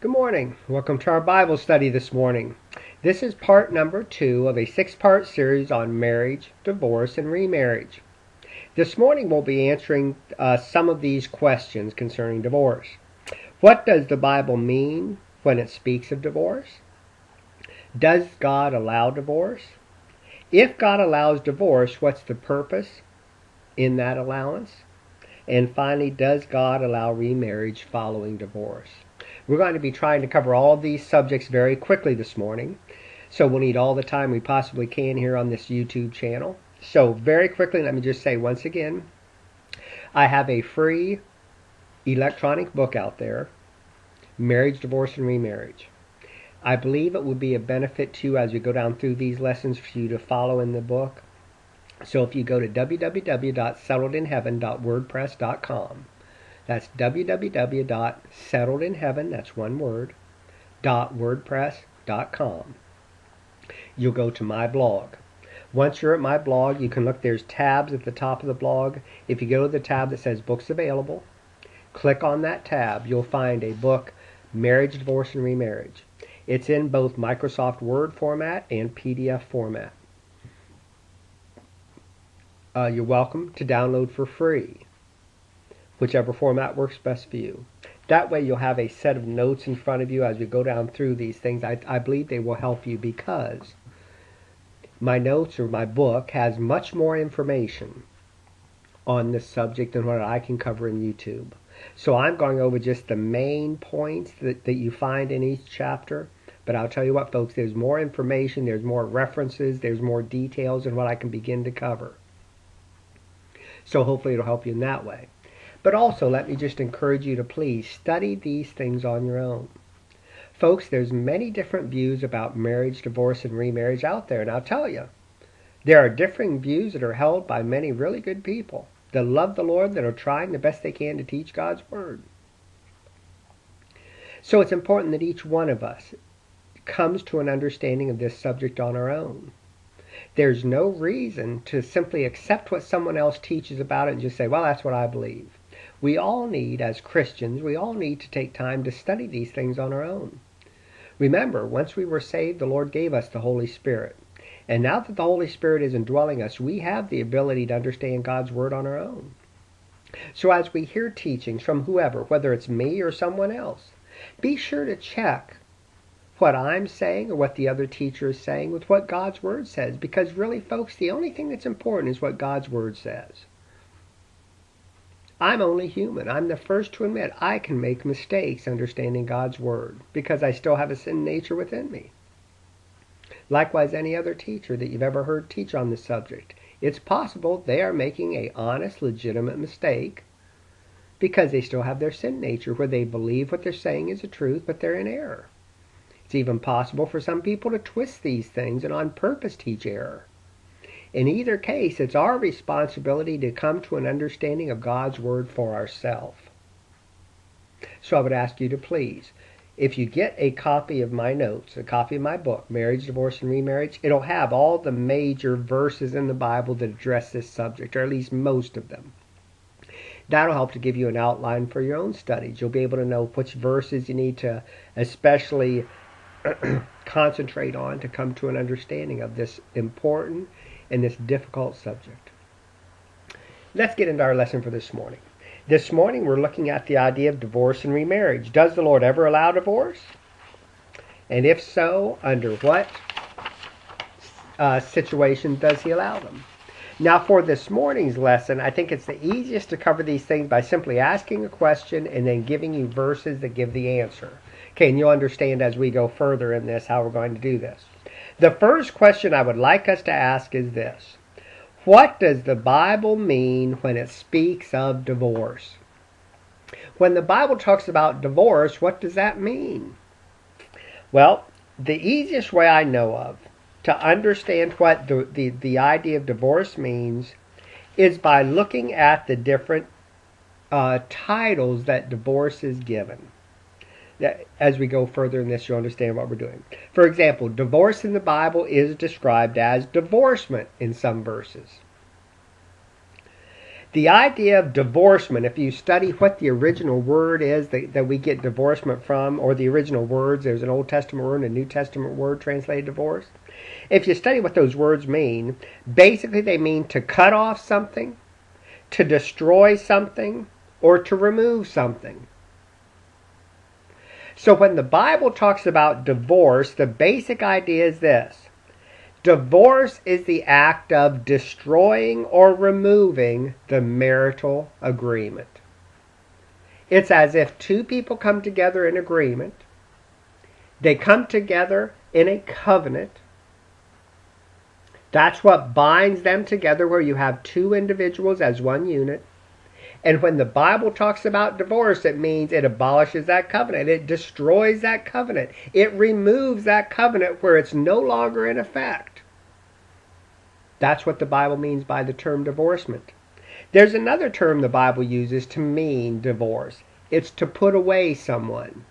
Good morning. Welcome to our Bible study this morning. This is part number 2 of a 6-part series on marriage, divorce, and remarriage. This morning we'll be answering some of these questions concerning divorce. What does the Bible mean when it speaks of divorce? Does God allow divorce? If God allows divorce, what's the purpose in that allowance? And finally, does God allow remarriage following divorce? We're going to be trying to cover all these subjects very quickly this morning, so we'll need all the time we possibly can here on this YouTube channel. So very quickly, let me just say once again, I have a free electronic book out there, Marriage, Divorce, and Remarriage. I believe it would be a benefit to you as we go down through these lessons for you to follow in the book. So if you go to www.settledinheaven.wordpress.com, that's www.settledinheaven, that's one word, .wordpress.com. You'll go to my blog. Once you're at my blog, you can look, there's tabs at the top of the blog. If you go to the tab that says Books Available, click on that tab, you'll find a book, Marriage, Divorce, and Remarriage. It's in both Microsoft Word format and PDF format. You're welcome to download for free, whichever format works best for you. That way you'll have a set of notes in front of you as we go down through these things. I believe they will help you because my notes or my book has much more information on this subject than what I can cover in YouTube. So I'm going over just the main points that you find in each chapter. But I'll tell you what, folks, there's more information, there's more references, there's more details than what I can begin to cover. So hopefully it'll help you in that way. But also, let me just encourage you to please study these things on your own. Folks, there's many different views about marriage, divorce, and remarriage out there. And I'll tell you, there are differing views that are held by many really good people that love the Lord, that are trying the best they can to teach God's Word. So it's important that each one of us comes to an understanding of this subject on our own. There's no reason to simply accept what someone else teaches about it and just say, well, that's what I believe. We all need, as Christians, we all need to take time to study these things on our own. Remember, once we were saved, the Lord gave us the Holy Spirit. And now that the Holy Spirit is indwelling us, we have the ability to understand God's Word on our own. So as we hear teachings from whoever, whether it's me or someone else, be sure to check what I'm saying or what the other teacher is saying with what God's Word says. Because really, folks, the only thing that's important is what God's Word says. I'm only human. I'm the first to admit I can make mistakes understanding God's Word because I still have a sin nature within me. Likewise, any other teacher that you've ever heard teach on this subject, it's possible they are making an honest, legitimate mistake because they still have their sin nature where they believe what they're saying is the truth, but they're in error. It's even possible for some people to twist these things and on purpose teach error. In either case, it's our responsibility to come to an understanding of God's Word for ourselves. So I would ask you to please, if you get a copy of my notes, a copy of my book, Marriage, Divorce, and Remarriage, it'll have all the major verses in the Bible that address this subject, or at least most of them. That'll help to give you an outline for your own studies. You'll be able to know which verses you need to especially concentrate on to come to an understanding of this important and this difficult subject. Let's get into our lesson for this morning. This morning we're looking at the idea of divorce and remarriage. Does the Lord ever allow divorce? And if so, under what situation does He allow them? Now for this morning's lesson, I think it's the easiest to cover these things by simply asking a question and then giving you verses that give the answer. Okay, and you'll understand as we go further in this how we're going to do this. The first question I would like us to ask is this. What does the Bible mean when it speaks of divorce? When the Bible talks about divorce, what does that mean? Well, the easiest way I know of to understand what the idea of divorce means is by looking at the different titles that divorce is given. As we go further in this, you'll understand what we're doing. For example, divorce in the Bible is described as divorcement in some verses. The idea of divorcement, if you study what the original word is that we get divorcement from, or the original words, there's an Old Testament word and a New Testament word translated divorce. If you study what those words mean, basically they mean to cut off something, to destroy something, or to remove something. So when the Bible talks about divorce, the basic idea is this. Divorce is the act of destroying or removing the marital agreement. It's as if two people come together in agreement. They come together in a covenant. That's what binds them together, where you have two individuals as one unit. And when the Bible talks about divorce, it means it abolishes that covenant. It destroys that covenant. It removes that covenant where it's no longer in effect. That's what the Bible means by the term divorcement. There's another term the Bible uses to mean divorce. It's to put away someone.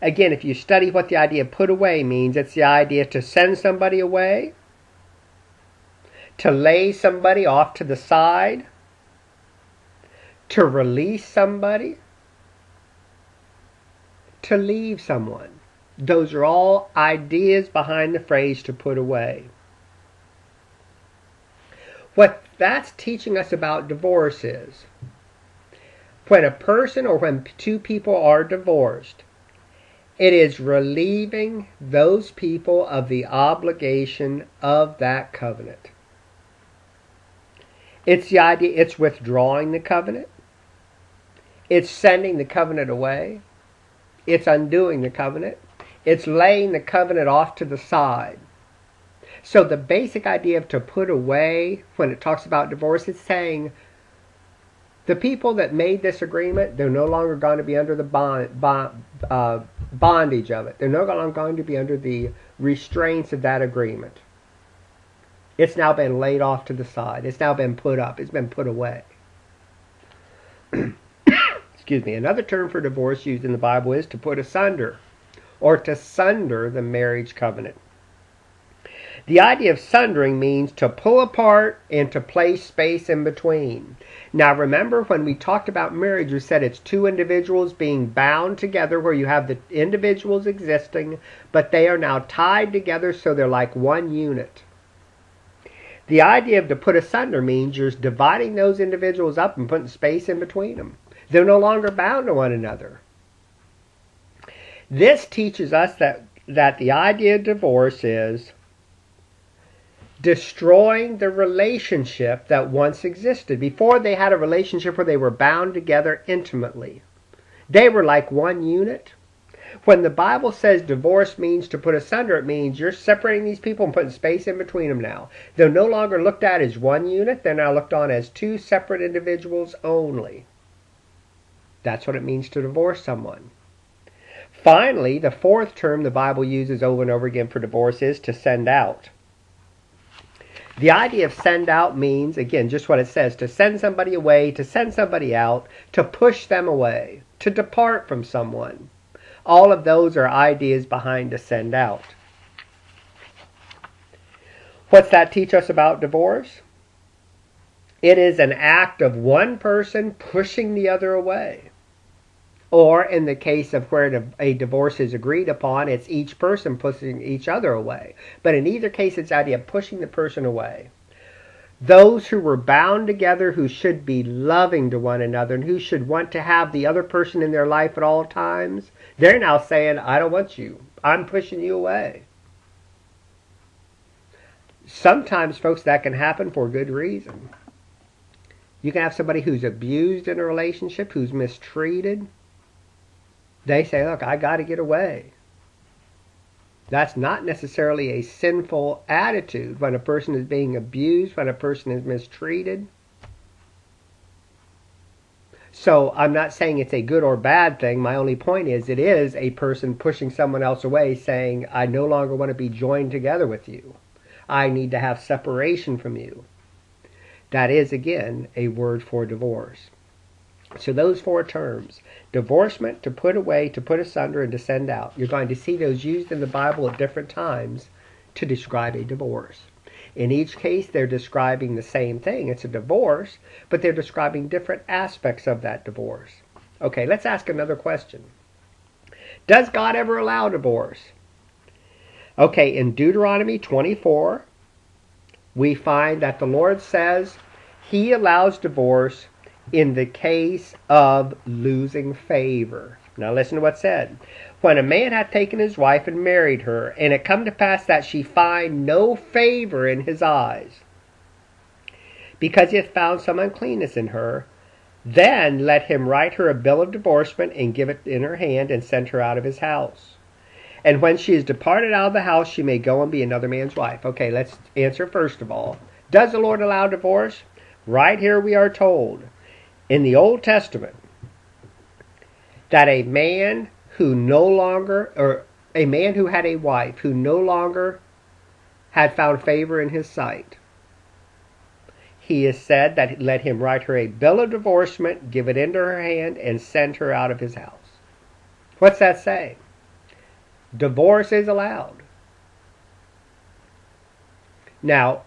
Again, if you study what the idea put away means, it's the idea to send somebody away, to lay somebody off to the side, to release somebody, to leave someone. Those are all ideas behind the phrase to put away. What that's teaching us about divorce is, when a person or when two people are divorced, it is relieving those people of the obligation of that covenant. It's the idea, it's withdrawing the covenant. It's sending the covenant away. It's undoing the covenant. It's laying the covenant off to the side. So the basic idea of to put away, when it talks about divorce, it's saying the people that made this agreement, they're no longer going to be under the bondage of it. They're no longer going to be under the restraints of that agreement. It's now been laid off to the side. It's now been put up. It's been put away. Excuse me. Another term for divorce used in the Bible is to put asunder, or to sunder the marriage covenant. The idea of sundering means to pull apart and to place space in between. Now remember, when we talked about marriage, we said it's two individuals being bound together, where you have the individuals existing, but they are now tied together so they're like one unit. The idea of to put asunder means you're dividing those individuals up and putting space in between them. They're no longer bound to one another. This teaches us that the idea of divorce is destroying the relationship that once existed. Before, they had a relationship where they were bound together intimately. They were like one unit. When the Bible says divorce means to put asunder, it means you're separating these people and putting space in between them now. They're no longer looked at as one unit. They're now looked on as two separate individuals only. That's what it means to divorce someone. Finally, the fourth term the Bible uses over and over again for divorce is to send out. The idea of send out means, again, just what it says, to send somebody away, to send somebody out, to push them away, to depart from someone. All of those are ideas behind to send out. What's that teach us about divorce? It is an act of one person pushing the other away. Or in the case of where a divorce is agreed upon, it's each person pushing each other away. But in either case, it's the idea of pushing the person away. Those who were bound together, who should be loving to one another and who should want to have the other person in their life at all times, they're now saying, I don't want you. I'm pushing you away. Sometimes, folks, that can happen for good reason. You can have somebody who's abused in a relationship, who's mistreated. They say, look, I got to get away. That's not necessarily a sinful attitude when a person is being abused, when a person is mistreated. So I'm not saying it's a good or bad thing. My only point is it is a person pushing someone else away, saying, I no longer want to be joined together with you. I need to have separation from you. That is, again, a word for divorce. So those four terms, divorcement, to put away, to put asunder, and to send out. You're going to see those used in the Bible at different times to describe a divorce. In each case, they're describing the same thing. It's a divorce, but they're describing different aspects of that divorce. Okay, let's ask another question. Does God ever allow divorce? Okay, in Deuteronomy 24, we find that the Lord says He allows divorce in the case of losing favor. Now listen to what's said. When a man hath taken his wife and married her, and it come to pass that she find no favor in his eyes, because he hath found some uncleanness in her, then let him write her a bill of divorcement, and give it in her hand, and send her out of his house. And when she is departed out of the house, she may go and be another man's wife. Okay, let's answer first of all. Does the Lord allow divorce? Right here we are told in the Old Testament that a man who no longer, or a man who had a wife who no longer had found favor in his sight, He has said that let him write her a bill of divorcement, give it into her hand, and send her out of his house. What's that saying? Divorce is allowed. Now,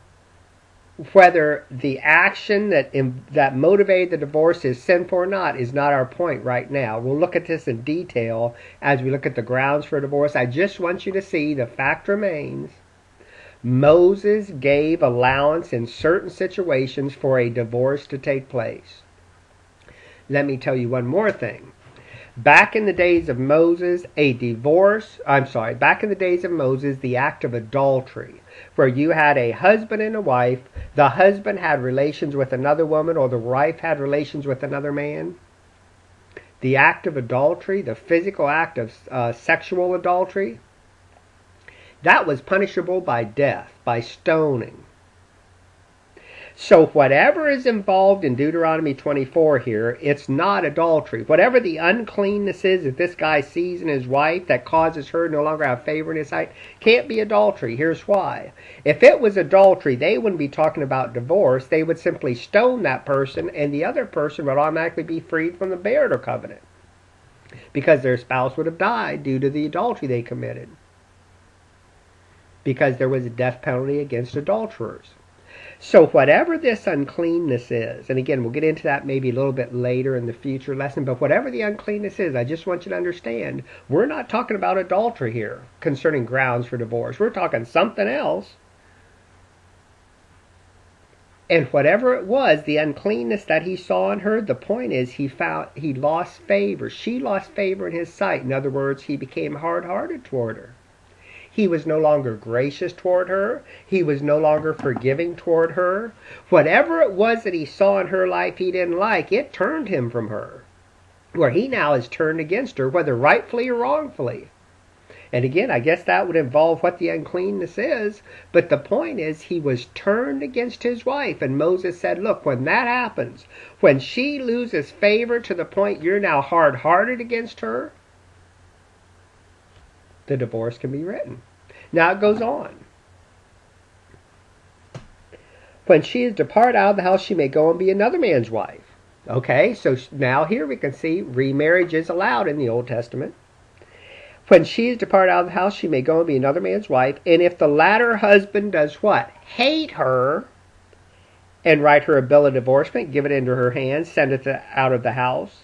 whether the action that motivated the divorce is sinful or not is not our point right now. We'll look at this in detail as we look at the grounds for divorce. I just want you to see the fact remains. Moses gave allowance in certain situations for a divorce to take place. Let me tell you one more thing. Back in the days of Moses, the act of adultery, where you had a husband and a wife, the husband had relations with another woman, or the wife had relations with another man. The act of adultery, the physical act of sexual adultery, that was punishable by death, by stoning. So whatever is involved in Deuteronomy 24 here, it's not adultery. Whatever the uncleanness is that this guy sees in his wife that causes her no longer have favor in his sight, can't be adultery. Here's why. If it was adultery, they wouldn't be talking about divorce. They would simply stone that person, and the other person would automatically be freed from the marital covenant, because their spouse would have died due to the adultery they committed, because there was a death penalty against adulterers. So whatever this uncleanness is, and again, we'll get into that maybe a little bit later in the future lesson, but whatever the uncleanness is, I just want you to understand, we're not talking about adultery here concerning grounds for divorce. We're talking something else. And whatever it was, the uncleanness that he saw in her, the point is he lost favor. She lost favor in his sight. In other words, he became hard-hearted toward her. He was no longer gracious toward her. He was no longer forgiving toward her. Whatever it was that he saw in her life he didn't like, it turned him from her, where he now is turned against her, whether rightfully or wrongfully. And again, I guess that would involve what the uncleanness is, but the point is he was turned against his wife, and Moses said, look, when that happens, when she loses favor to the point you're now hard-hearted against her, the divorce can be written. Now it goes on. When she is departed out of the house, she may go and be another man's wife. Okay, so now here we can see remarriage is allowed in the Old Testament. When she is departed out of the house, she may go and be another man's wife. And if the latter husband does what? Hate her, and write her a bill of divorcement, give it into her hand, send it out of the house.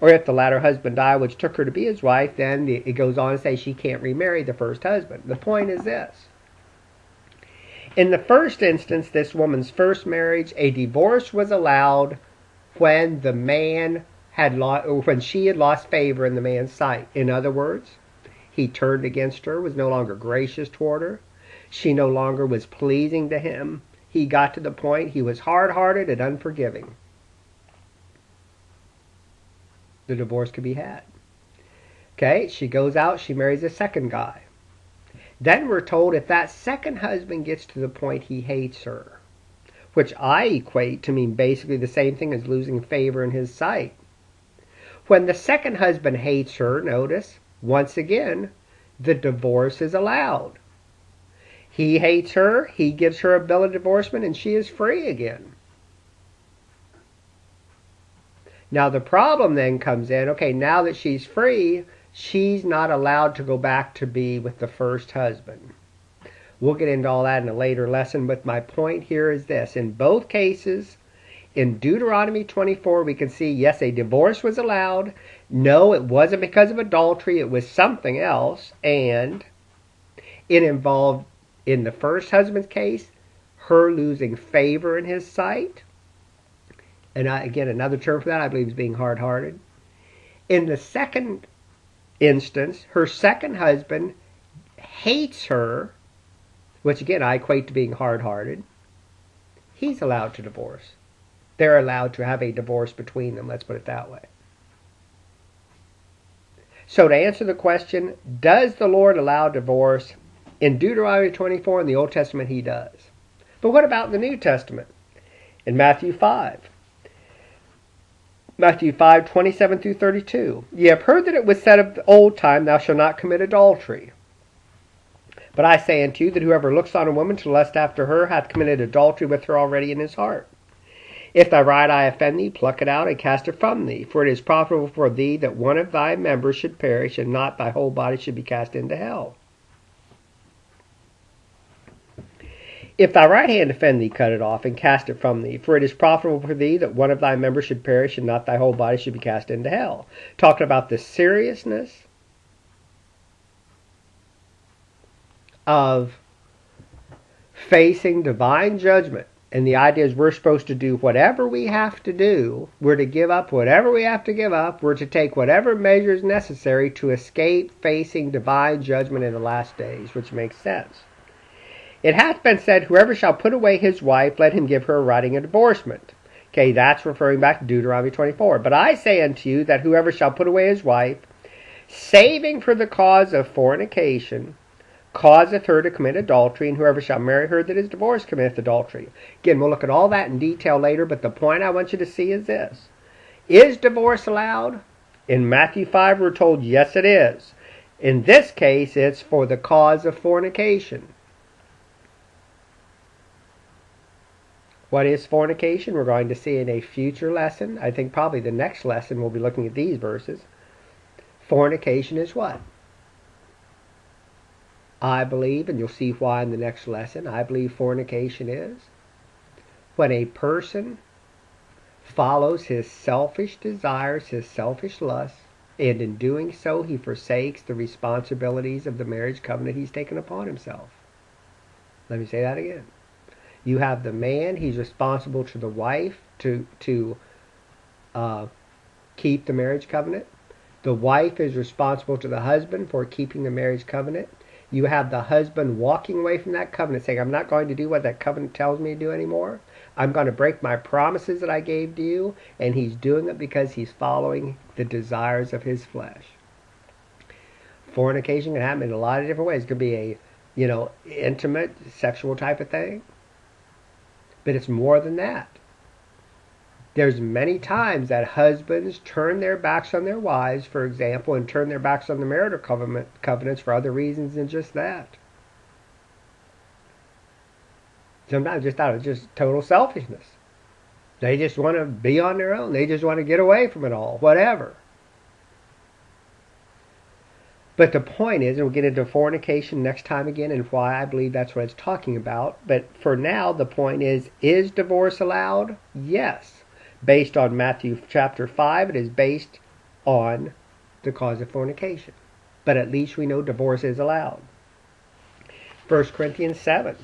Or if the latter husband die, which took her to be his wife, then it goes on to say she can't remarry the first husband. The point is this. In the first instance, this woman's first marriage, a divorce was allowed when the man had lost, or when she had lost favor in the man's sight. In other words, he turned against her, was no longer gracious toward her. She no longer was pleasing to him. He got to the point he was hard-hearted and unforgiving. The divorce could be had. Okay, she goes out, she marries a second guy. Then we're told if that second husband gets to the point he hates her, which I equate to mean basically the same thing as losing favor in his sight. When the second husband hates her, notice, once again, the divorce is allowed. He hates her, he gives her a bill of divorcement, and she is free again. Now the problem then comes in, okay, now that she's free, she's not allowed to go back to be with the first husband. We'll get into all that in a later lesson, but my point here is this. In both cases, in Deuteronomy 24, we can see, yes, a divorce was allowed. No, it wasn't because of adultery. It was something else. And it involved, in the first husband's case, her losing favor in his sight. And again, another term for that, I believe, is being hard-hearted. In the second instance, her second husband hates her, which again I equate to being hard-hearted. He's allowed to divorce. They're allowed to have a divorce between them, let's put it that way. So to answer the question, does the Lord allow divorce? In Deuteronomy 24, in the Old Testament, he does. But what about the New Testament? In Matthew 5. Matthew 5, 27 through 32. Ye have heard that it was said of the old time, thou shalt not commit adultery. But I say unto you that whoever looks on a woman to lust after her hath committed adultery with her already in his heart. If thy right eye offend thee, pluck it out and cast it from thee. For it is profitable for thee that one of thy members should perish, and not thy whole body should be cast into hell. If thy right hand offend thee, cut it off, and cast it from thee. For it is profitable for thee that one of thy members should perish, and not thy whole body should be cast into hell. Talking about the seriousness of facing divine judgment. And the idea is we're supposed to do whatever we have to do. We're to give up whatever we have to give up. We're to take whatever measures necessary to escape facing divine judgment in the last days, which makes sense. It hath been said, whoever shall put away his wife, let him give her a writing of divorcement. Okay, that's referring back to Deuteronomy 24. But I say unto you that whoever shall put away his wife, saving for the cause of fornication, causeth her to commit adultery, and whoever shall marry her that is divorced committeth adultery. Again, we'll look at all that in detail later, but the point I want you to see is this. Is divorce allowed? In Matthew 5, we're told, yes, it is. In this case, it's for the cause of fornication. What is fornication? We're going to see in a future lesson. I think probably the next lesson we'll be looking at these verses. Fornication is what? I believe, and you'll see why in the next lesson, I believe fornication is when a person follows his selfish desires, his selfish lusts, and in doing so he forsakes the responsibilities of the marriage covenant he's taken upon himself. Let me say that again. You have the man, he's responsible to the wife to keep the marriage covenant. The wife is responsible to the husband for keeping the marriage covenant. You have the husband walking away from that covenant saying, I'm not going to do what that covenant tells me to do anymore. I'm going to break my promises that I gave to you. And he's doing it because he's following the desires of his flesh. Fornication can happen in a lot of different ways. It could be a, intimate, sexual type of thing. But it's more than that. There's many times that husbands turn their backs on their wives, for example, and turn their backs on the marital covenants for other reasons than just that. Sometimes just out of just total selfishness. They just want to be on their own. They just want to get away from it all, whatever. But the point is, and we'll get into fornication next time again and why I believe that's what it's talking about. But for now, the point is divorce allowed? Yes. Based on Matthew chapter 5, it is based on the cause of fornication. But at least we know divorce is allowed. 1 Corinthians 7,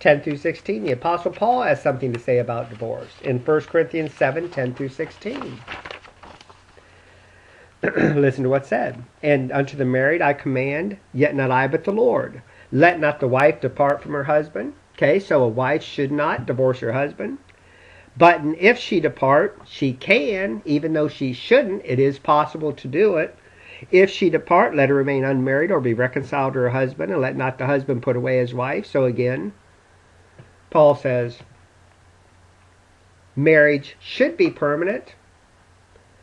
10 through 16. The Apostle Paul has something to say about divorce in 1 Corinthians 7, 10 through 16. Listen to what's said. And unto the married I command, yet not I but the Lord. Let not the wife depart from her husband. Okay, so a wife should not divorce her husband. But if she depart, she can, even though she shouldn't. It is possible to do it. If she depart, let her remain unmarried or be reconciled to her husband, and let not the husband put away his wife. So again, Paul says, marriage should be permanent.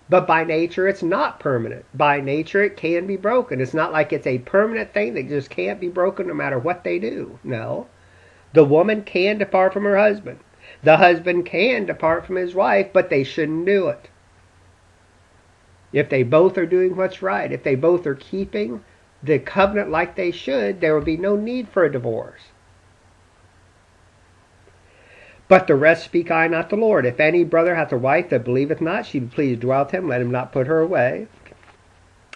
But by nature, it's not permanent. By nature, it can be broken. It's not like it's a permanent thing that just can't be broken no matter what they do. No. The woman can depart from her husband. The husband can depart from his wife, but they shouldn't do it. If they both are doing what's right, if they both are keeping the covenant like they should, there would be no need for a divorce. But the rest speak I, not the Lord. If any brother hath a wife that believeth not, she be pleased to dwell with him, let him not put her away.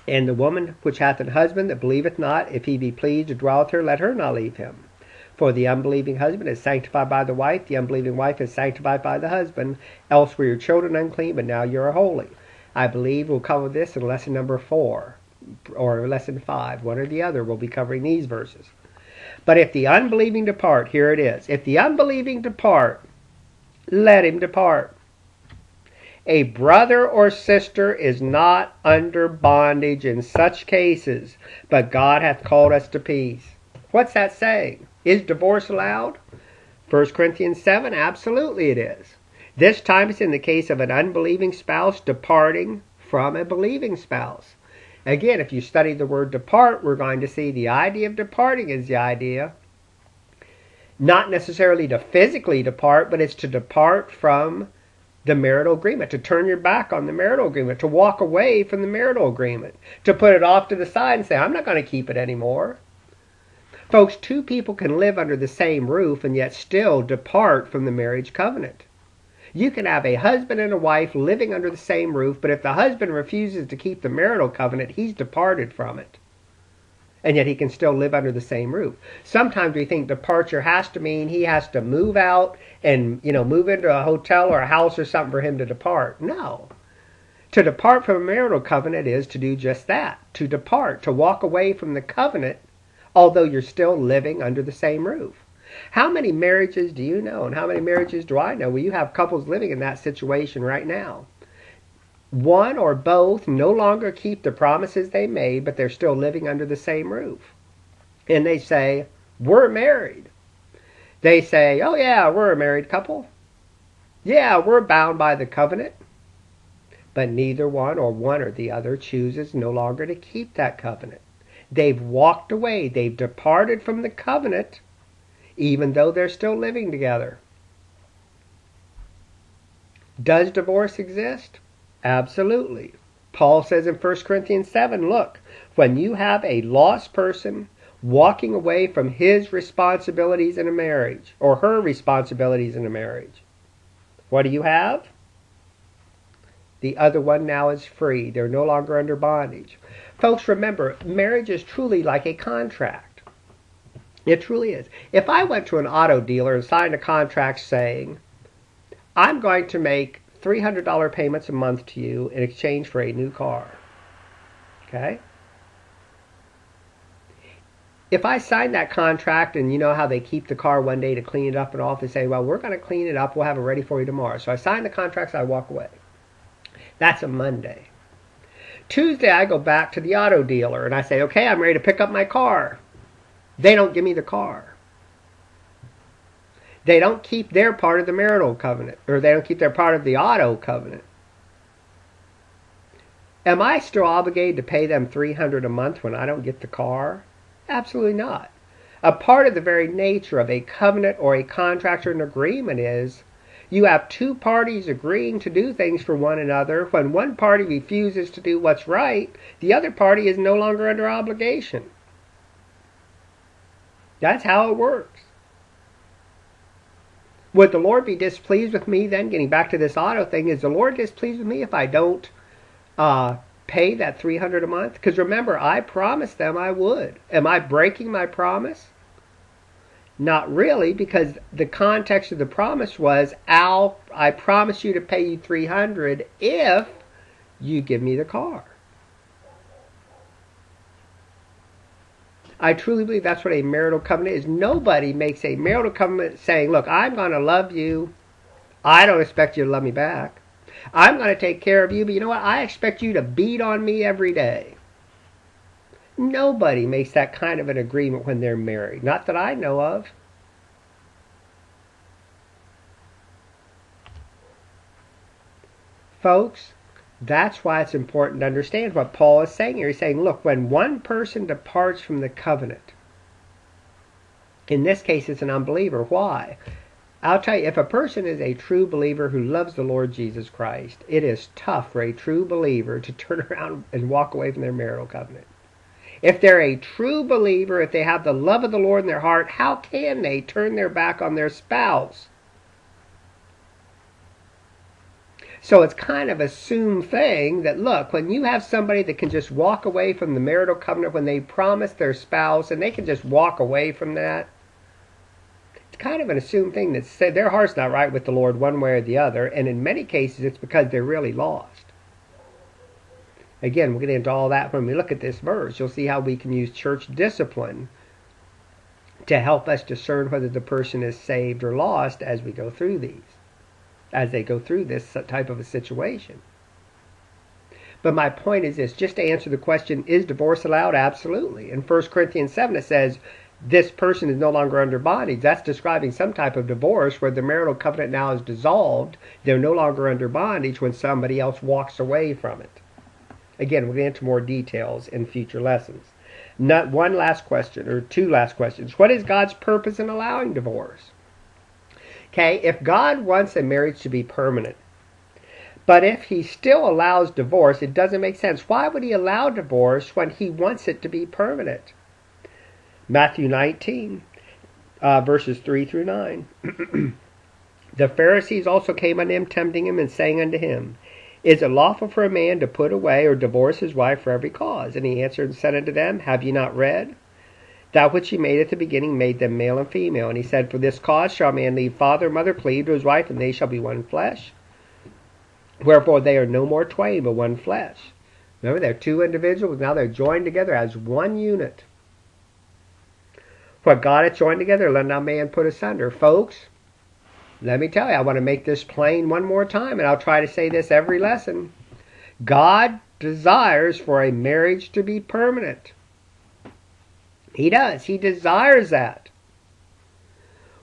And the woman which hath an husband that believeth not, if he be pleased to dwell with her, let her not leave him. For the unbelieving husband is sanctified by the wife, the unbelieving wife is sanctified by the husband. Else were your children unclean, but now you are holy. I believe we'll cover this in lesson number 4, or lesson 5. One or the other, we'll be covering these verses. But if the unbelieving depart, here it is. If the unbelieving depart, let him depart. A brother or sister is not under bondage in such cases, but God hath called us to peace. What's that saying? Is divorce allowed? 1 Corinthians 7, absolutely it is. This time it's in the case of an unbelieving spouse departing from a believing spouse. Again, if you study the word depart, we're going to see the idea of departing is the idea, not necessarily to physically depart, but it's to depart from the marital agreement, to turn your back on the marital agreement, to walk away from the marital agreement, to put it off to the side and say, I'm not going to keep it anymore. Folks, two people can live under the same roof and yet still depart from the marriage covenant. You can have a husband and a wife living under the same roof, but if the husband refuses to keep the marital covenant, he's departed from it. And yet he can still live under the same roof. Sometimes we think departure has to mean he has to move out and, move into a hotel or a house or something for him to depart. No. To depart from a marital covenant is to do just that, to depart, to walk away from the covenant, although you're still living under the same roof. How many marriages do you know, and how many marriages do I know? Well, you have couples living in that situation right now. One or both no longer keep the promises they made, but they're still living under the same roof. And they say, we're married. They say, oh yeah, we're a married couple. Yeah, we're bound by the covenant. But neither one or the other chooses no longer to keep that covenant. They've walked away. They've departed from the covenant, even though they're still living together. Does divorce exist? Absolutely. Paul says in 1 Corinthians 7, look, when you have a lost person walking away from his responsibilities in a marriage, or her responsibilities in a marriage, what do you have? The other one now is free. They're no longer under bondage. Folks, remember, marriage is truly like a contract. It truly is. If I went to an auto dealer and signed a contract saying, I'm going to make $300 payments a month to you in exchange for a new car, okay? If I signed that contract, and you know how they keep the car one day to clean it up and all, they say, well, we're going to clean it up, we'll have it ready for you tomorrow. So I sign the contracts, I walk away. That's a Monday. Tuesday, I go back to the auto dealer and I say, okay, I'm ready to pick up my car. They don't give me the car. They don't keep their part of the marital covenant, or they don't keep their part of the auto covenant. Am I still obligated to pay them $300 a month when I don't get the car? Absolutely not. A part of the very nature of a covenant or a contract or an agreement is you have two parties agreeing to do things for one another. When one party refuses to do what's right, the other party is no longer under obligation. That's how it works. Would the Lord be displeased with me then? Getting back to this auto thing, is the Lord displeased with me if I don't pay that $300 a month? Because remember, I promised them I would. Am I breaking my promise? Not really, because the context of the promise was, I promise you to pay you $300 if you give me the car. I truly believe that's what a marital covenant is. Nobody makes a marital covenant saying, look, I'm going to love you. I don't expect you to love me back. I'm going to take care of you, but you know what? I expect you to beat on me every day. Nobody makes that kind of an agreement when they're married. Not that I know of. Folks, that's why it's important to understand what Paul is saying here. He's saying, look, when one person departs from the covenant, in this case it's an unbeliever. Why? I'll tell you, if a person is a true believer who loves the Lord Jesus Christ, it is tough for a true believer to turn around and walk away from their marital covenant. If they're a true believer, if they have the love of the Lord in their heart, how can they turn their back on their spouse? So it's kind of an assumed thing that, look, when you have somebody that can just walk away from the marital covenant when they promise their spouse and they can just walk away from that, it's kind of an assumed thing that their heart's not right with the Lord one way or the other, and in many cases it's because they're really lost. Again, we'll get into all that when we look at this verse. You'll see how we can use church discipline to help us discern whether the person is saved or lost as we go through these. As they go through this type of a situation. But my point is this, just to answer the question, is divorce allowed? Absolutely. In 1 Corinthians 7 it says, this person is no longer under bondage. That's describing some type of divorce where the marital covenant now is dissolved. They're no longer under bondage when somebody else walks away from it. Again, we'll get into more details in future lessons. Not one last question, or two last questions. What is God's purpose in allowing divorce? Okay, if God wants a marriage to be permanent, but if he still allows divorce, it doesn't make sense. Why would he allow divorce when he wants it to be permanent? Matthew 19, verses 3 through 9. The Pharisees also came unto him, tempting him, and saying unto him, Is it lawful for a man to put away or divorce his wife for every cause? And he answered and said unto them, Have ye not read? That which he made at the beginning made them male and female. And he said, For this cause shall a man leave father and mother, cleave to his wife, and they shall be one flesh. Wherefore they are no more twain, but one flesh. Remember, they're two individuals. Now they're joined together as one unit. What God hath joined together, let not man put asunder. Folks, let me tell you, I want to make this plain one more time, and I'll try to say this every lesson. God desires for a marriage to be permanent. He does. He desires that.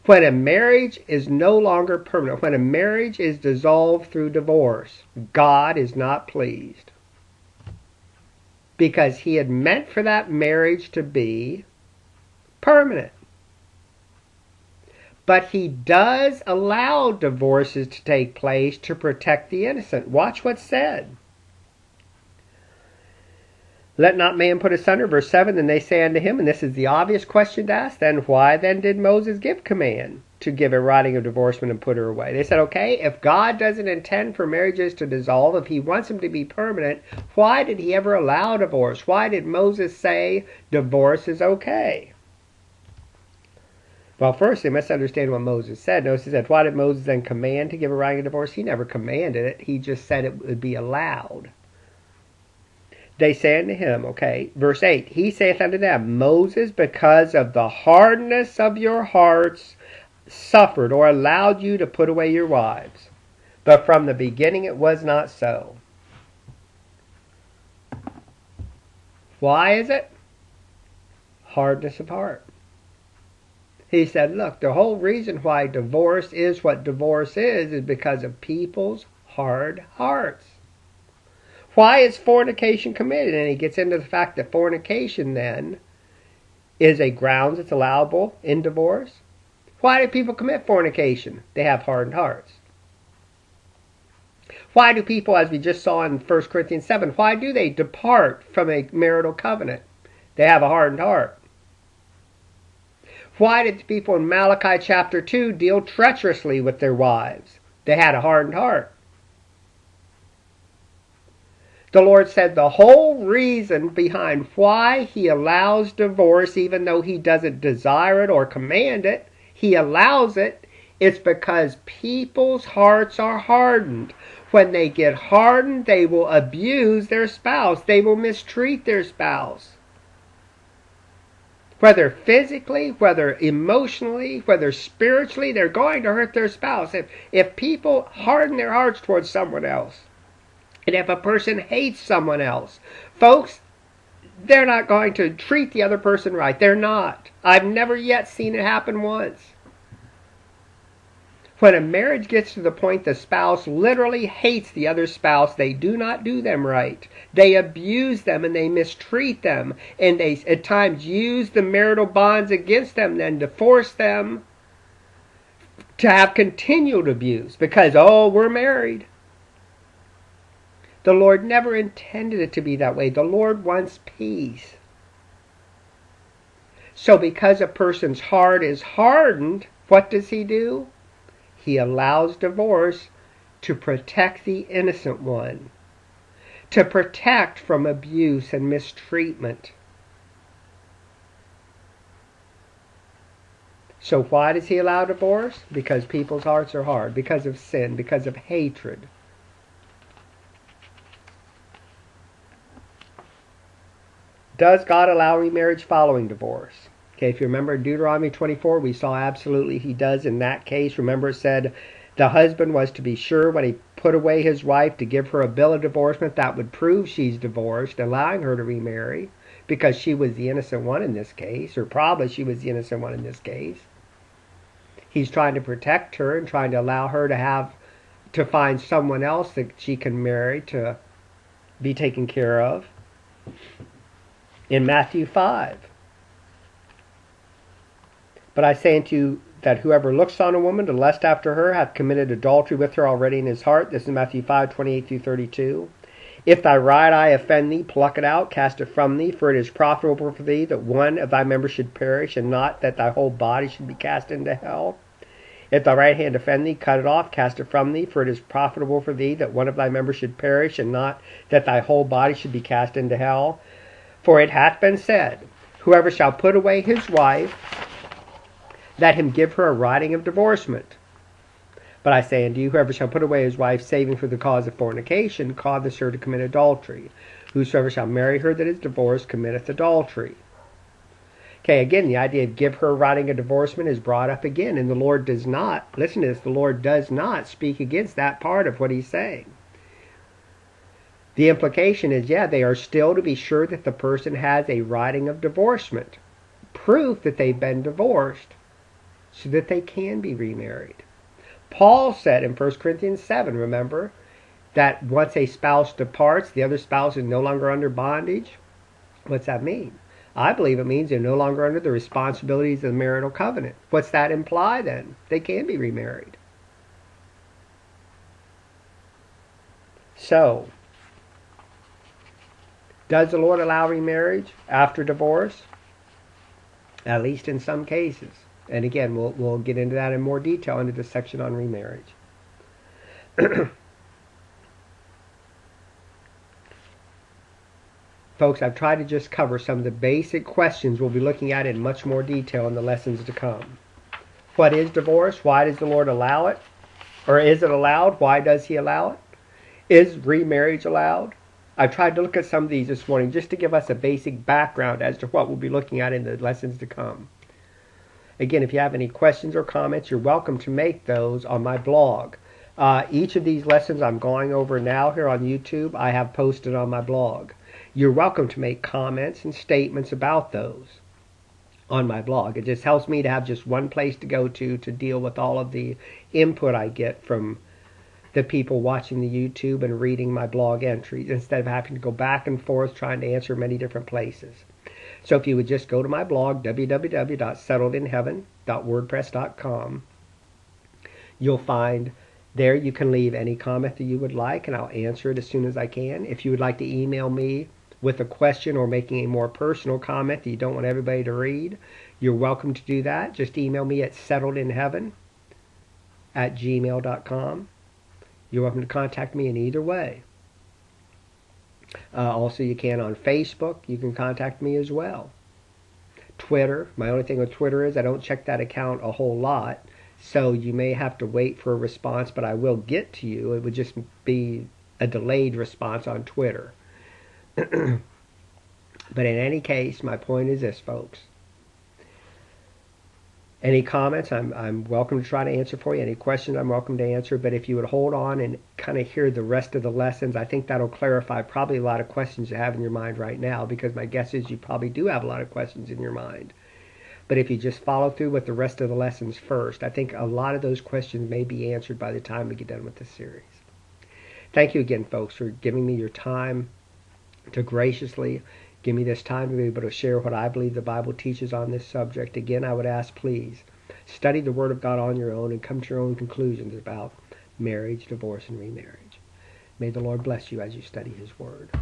When a marriage is no longer permanent, when a marriage is dissolved through divorce, God is not pleased. Because he had meant for that marriage to be permanent. But he does allow divorces to take place to protect the innocent. Watch what's said. Let not man put asunder, verse 7, then they say unto him, and this is the obvious question to ask, then why then did Moses give command to give a writing of divorcement and put her away? They said, okay, if God doesn't intend for marriages to dissolve, if he wants them to be permanent, why did he ever allow divorce? Why did Moses say divorce is okay? Well, first they must understand what Moses said. Notice he said, why did Moses then command to give a writing of divorce? He never commanded it. He just said it would be allowed. They say unto him, okay, verse 8, he saith unto them, Moses, because of the hardness of your hearts, suffered or allowed you to put away your wives. But from the beginning it was not so. Why is it? Hardness of heart. He said, look, the whole reason why divorce is what divorce is because of people's hard hearts. Why is fornication committed? And he gets into the fact that fornication then is a grounds that's allowable in divorce. Why do people commit fornication? They have hardened hearts. Why do people, as we just saw in 1 Corinthians 7, why do they depart from a marital covenant? They have a hardened heart. Why did the people in Malachi chapter 2 deal treacherously with their wives? They had a hardened heart. The Lord said the whole reason behind why he allows divorce, even though he doesn't desire it or command it, he allows it, it's because people's hearts are hardened. When they get hardened, they will abuse their spouse. They will mistreat their spouse. Whether physically, whether emotionally, whether spiritually, they're going to hurt their spouse. If people harden their hearts towards someone else, and if a person hates someone else, folks, they're not going to treat the other person right. They're not. I've never yet seen it happen once. When a marriage gets to the point the spouse literally hates the other spouse, they do not do them right. They abuse them and they mistreat them. And they at times use the marital bonds against them then to force them to have continued abuse. Because, oh, we're married. The Lord never intended it to be that way. The Lord wants peace. So because a person's heart is hardened, what does he do? He allows divorce to protect the innocent one, to protect from abuse and mistreatment. So why does he allow divorce? Because people's hearts are hard, because of sin, because of hatred. Does God allow remarriage following divorce? Okay, if you remember in Deuteronomy 24, we saw absolutely he does in that case. Remember, it said the husband was to be sure when he put away his wife to give her a bill of divorcement that would prove she's divorced, allowing her to remarry, because she was the innocent one in this case, or probably she was the innocent one in this case. He's trying to protect her and trying to allow her to find someone else that she can marry to be taken care of. In Matthew 5, but I say unto you that whoever looks on a woman to lust after her hath committed adultery with her already in his heart. This is Matthew 5:28-32. If thy right eye offend thee, pluck it out, cast it from thee, for it is profitable for thee that one of thy members should perish, and not that thy whole body should be cast into hell. If thy right hand offend thee, cut it off, cast it from thee, for it is profitable for thee that one of thy members should perish, and not that thy whole body should be cast into hell. For it hath been said, whoever shall put away his wife, let him give her a writing of divorcement. But I say unto you, whoever shall put away his wife, saving for the cause of fornication, causeth her to commit adultery. Whosoever shall marry her that is divorced, committeth adultery. Okay, again, the idea of give her a writing of divorcement is brought up again. And the Lord does not, listen to this, the Lord does not speak against that part of what he's saying. The implication is, yeah, they are still to be sure that the person has a writing of divorcement, proof that they've been divorced, so that they can be remarried. Paul said in 1 Corinthians 7, remember, that once a spouse departs, the other spouse is no longer under bondage. What's that mean? I believe it means they're no longer under the responsibilities of the marital covenant. What's that imply then? They can be remarried. So, does the Lord allow remarriage after divorce? At least in some cases. And again, we'll get into that in more detail under this section on remarriage. Folks, I've tried to just cover some of the basic questions we'll be looking at in much more detail in the lessons to come. What is divorce? Why does the Lord allow it? Or is it allowed? Why does he allow it? Is remarriage allowed? I've tried to look at some of these this morning just to give us a basic background as to what we'll be looking at in the lessons to come. Again, if you have any questions or comments, you're welcome to make those on my blog. Each of these lessons I'm going over now here on YouTube, I have posted on my blog. You're welcome to make comments and statements about those on my blog. It just helps me to have just one place to go to deal with all of the input I get from the people watching the YouTube and reading my blog entries, instead of having to go back and forth trying to answer many different places. So if you would just go to my blog, www.settledinheaven.wordpress.com, you'll find there you can leave any comment that you would like, and I'll answer it as soon as I can. If you would like to email me with a question or making a more personal comment that you don't want everybody to read, you're welcome to do that. Just email me at settledinheaven@gmail.com. You're welcome to contact me in either way. Also, you can on Facebook. You can contact me as well. Twitter. My only thing with Twitter is I don't check that account a whole lot, so you may have to wait for a response, but I will get to you. It would just be a delayed response on Twitter. But in any case, my point is this, folks. Any comments, I'm welcome to try to answer for you. Any questions, I'm welcome to answer. But if you would hold on and kind of hear the rest of the lessons, I think that'll clarify probably a lot of questions you have in your mind right now, because my guess is you probably do have a lot of questions in your mind. But if you just follow through with the rest of the lessons first, I think a lot of those questions may be answered by the time we get done with this series. Thank you again, folks, for giving me your time to graciously give me this time to be able to share what I believe the Bible teaches on this subject. Again, I would ask, please, study the Word of God on your own and come to your own conclusions about marriage, divorce, and remarriage. May the Lord bless you as you study His Word.